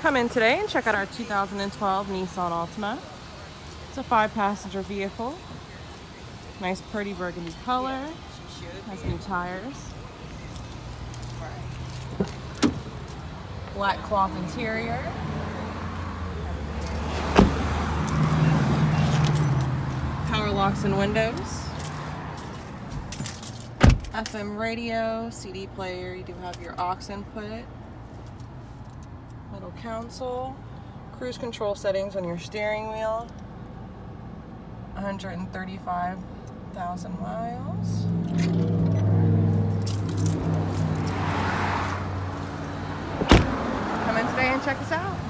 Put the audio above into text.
Come in today and check out our 2012 Nissan Altima. It's a 5-passenger vehicle. Nice pretty burgundy color. Has new tires. Black cloth interior. Power locks and windows. FM radio, CD player. You do have your aux input. Middle console, cruise control settings on your steering wheel, 135,000 miles. Come in today and check us out.